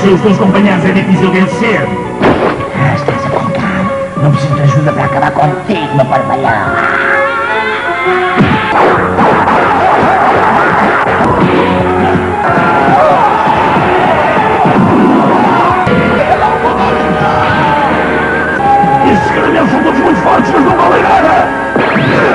Seus dois companheiros é difícil vencer. Ah, estás a contar? Não preciso de ajuda para acabar contigo, meu parvalhão. Esses caras são todos muito fortes, mas não valem nada.